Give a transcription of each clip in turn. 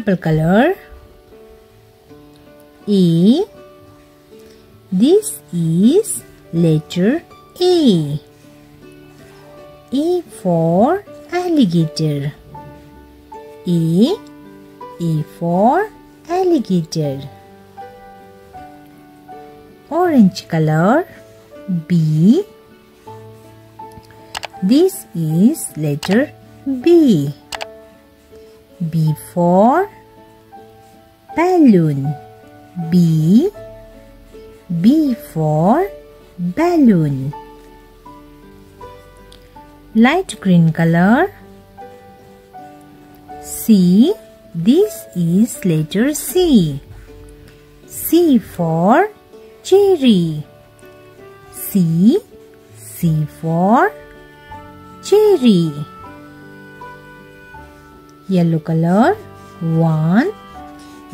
purple color. A. This is letter A. A for alligator. A for alligator. Orange color. B. This is letter B. B for balloon. B for balloon. Light green color. C. This is letter C. C for cherry. C for cherry. Yellow color. 1.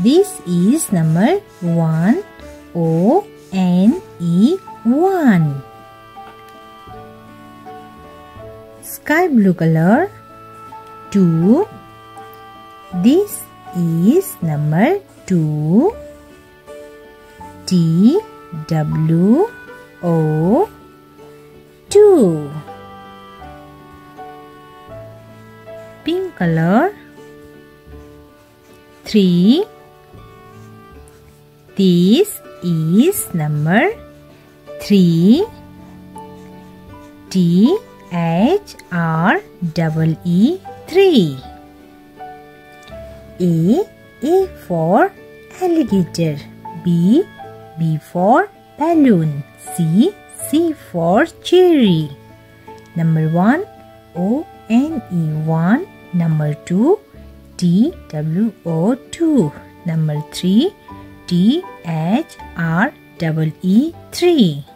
This is number 1. O N E 1. Sky blue color. 2. This is number 2. T W O 2. Pink color. 3. This is number 3. T H R double E 3. A for alligator. B for balloon. C for cherry. Number 1, O N E 1. Number 2, T W O 2. Number 3, T H R double E 3.